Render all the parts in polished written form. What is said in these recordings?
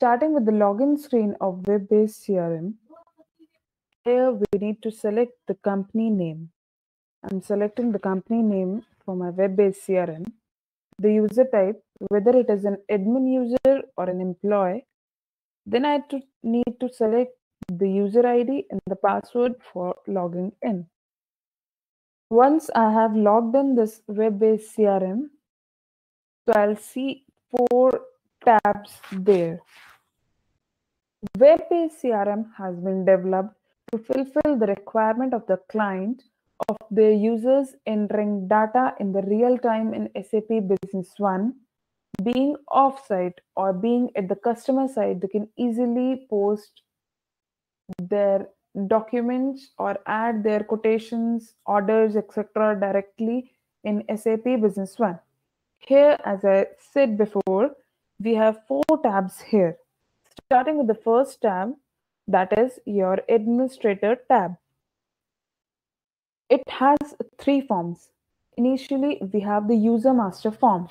Starting with the login screen of web-based CRM, here we need to select the company name. I'm selecting the company name for my web-based CRM. The user type, whether it is an admin user or an employee. Then I need to select the user ID and the password for logging in. Once I have logged in this web-based CRM, so I'll see 4 tabs there. Web-based CRM has been developed to fulfill the requirement of the client of their users entering data in the real time in SAP Business One. Being offsite or being at the customer side, they can easily post their documents or add their quotations, orders, etc. directly in SAP Business One. Here, as I said before, we have 4 tabs here. Starting with the first tab, that is your administrator tab. It has 3 forms. Initially, we have the user master form.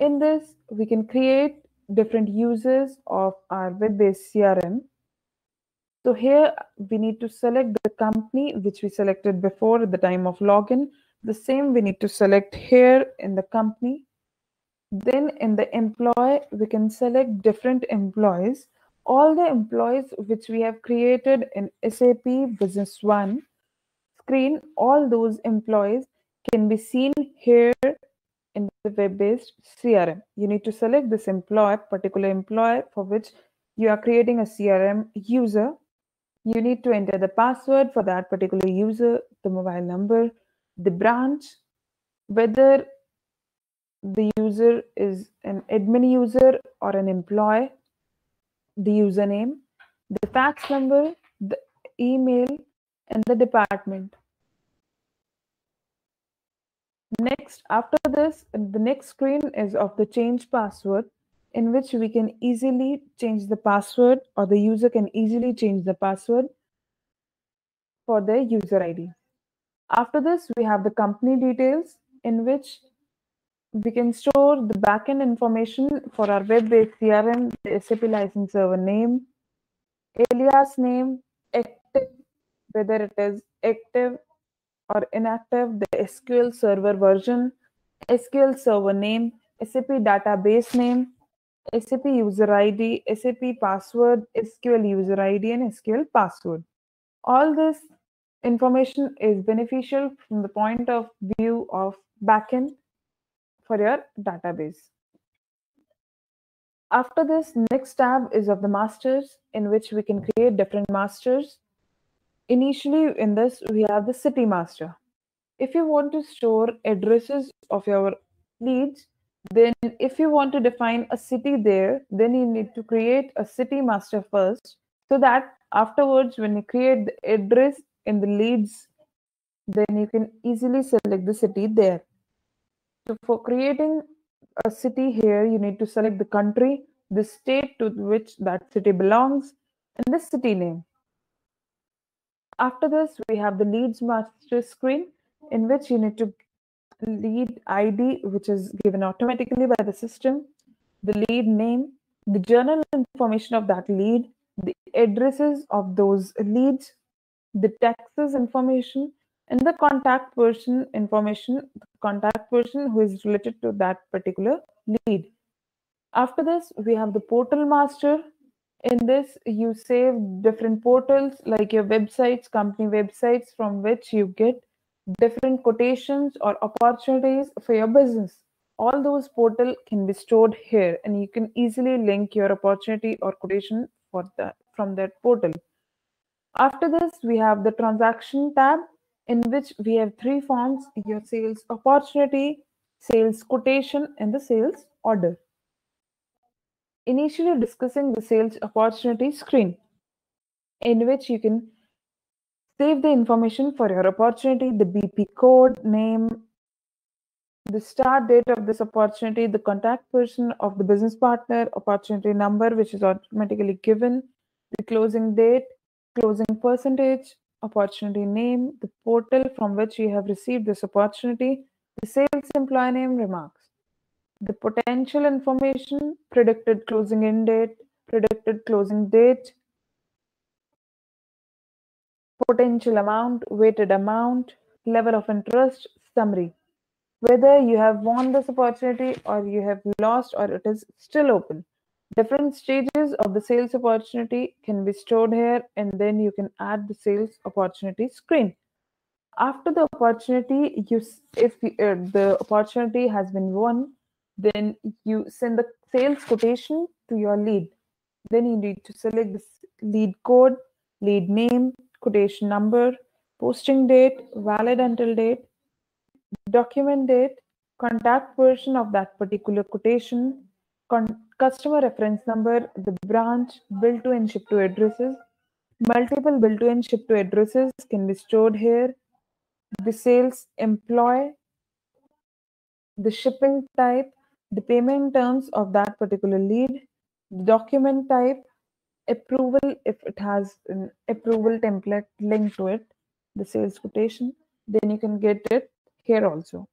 In this, we can create different users of our web-based CRM. So here we need to select the company which we selected before at the time of login. The same we need to select here in the company. Then in the employee, we can select different employees. All the employees which we have created in SAP Business One screen, all those employees can be seen here in the web-based CRM. You need to select this employee, particular employee for which you are creating a CRM user. You need to enter the password for that particular user, the mobile number, the branch, whether the user is an admin user or an employee, the username, the fax number, the email, and the department. Next, after this, the next screen is of the change password, in which we can easily change the password or the user can easily change the password for their user ID. After this, we have the company details, in which we can store the backend information for our web-based CRM, the SAP license server name, alias name, active, whether it is active or inactive, the SQL server version, SQL server name, SAP database name, SAP user ID, SAP password, SQL user ID, and SQL password. All this information is beneficial from the point of view of backend for your database. After this, next tab is of the masters, in which we can create different masters. Initially, in this, we have the city master. If you want to store addresses of your leads, then if you want to define a city there, then you need to create a city master first, so that afterwards when you create the address in the leads, then you can easily select the city there. So for creating a city here, you need to select the country, the state to which that city belongs, and the city name. After this, we have the leads master screen, in which you need to lead ID, which is given automatically by the system, the lead name, the journal information of that lead, the addresses of those leads, the taxes information, and the contact person information, the contact person who is related to that particular lead. After this, we have the portal master. In this, you save different portals like your websites, company websites, from which you get different quotations or opportunities for your business. All those portals can be stored here, and you can easily link your opportunity or quotation from that portal. After this, we have the transaction tab, in which we have 3 forms: your sales opportunity, sales quotation, and the sales order. Initially discussing the sales opportunity screen, in which you can save the information for your opportunity, the BP code, name, the start date of this opportunity, the contact person of the business partner, opportunity number, which is automatically given, the closing date, closing percentage, opportunity name, the portal from which you have received this opportunity, the sales employee name, remarks, the potential information, predicted closing end date, predicted closing date, potential amount, weighted amount, level of interest, summary. Whether you have won this opportunity or you have lost or it is still open. Different stages of the sales opportunity can be stored here, and then you can add the sales opportunity screen. After the opportunity, if the opportunity has been won, then you send the sales quotation to your lead. Then you need to select the lead code, lead name, quotation number, posting date, valid until date, document date, contact person of that particular quotation, customer reference number, the branch, bill to and ship to addresses. Multiple bill to and ship to addresses can be stored here. The sales employee, the shipping type, the payment terms of that particular lead, the document type, approval if it has an approval template linked to it, the sales quotation. Then you can get it here also.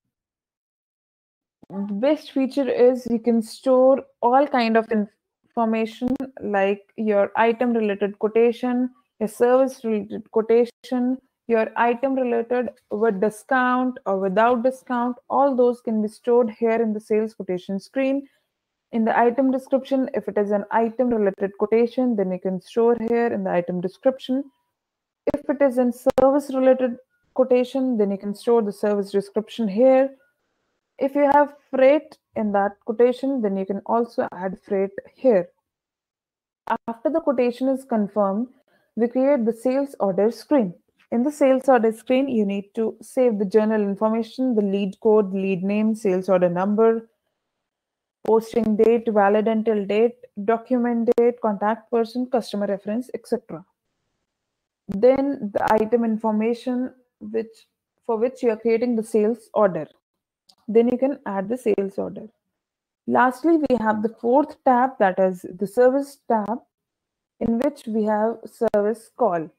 The best feature is you can store all kind of information like your item related quotation, your service related quotation, your item related with discount or without discount. All those can be stored here in the sales quotation screen. In the item description, if it is an item related quotation, then you can store here in the item description. If it is in service related quotation, then you can store the service description here. If you have freight in that quotation, then you can also add freight here. After the quotation is confirmed, we create the sales order screen. In the sales order screen, you need to save the general information, the lead code, lead name, sales order number, posting date, valid until date, document date, contact person, customer reference, etc. Then the item information for which you are creating the sales order. Then you can add the sales order. Lastly, we have the fourth tab, that is the service tab, in which we have service call.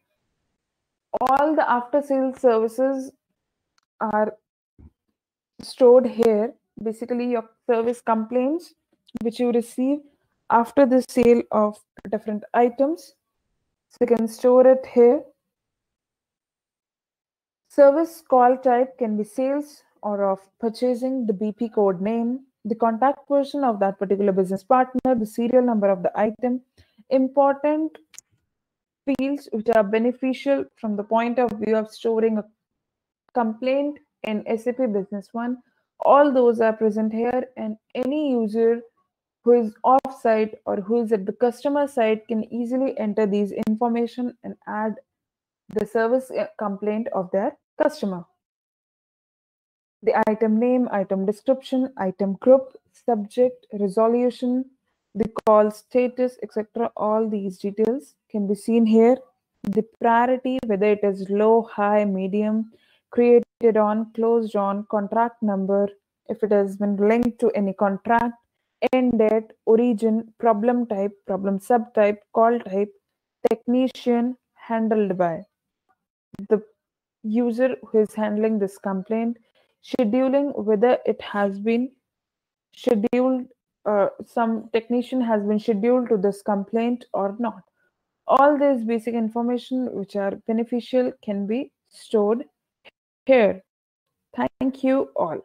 All the after sales services are stored here. Basically, your service complaints which you receive after the sale of different items. So you can store it here. Service call type can be sales or of purchasing, the BP code name, the contact person of that particular business partner, the serial number of the item, important fields which are beneficial from the point of view of storing a complaint in SAP Business One. All those are present here, and any user who is off-site or who is at the customer site can easily enter these information and add the service complaint of their customer. The item name, item description, item group, subject, resolution, the call status, etc. All these details can be seen here. The priority, whether it is low, high, medium, created on, closed on, contract number, if it has been linked to any contract, end date, origin, problem type, problem subtype, call type, technician, handled by the user who is handling this complaint, scheduling, whether it has been scheduled, some technician has been scheduled to this complaint or not. All this basic information which are beneficial can be stored here. Thank you all.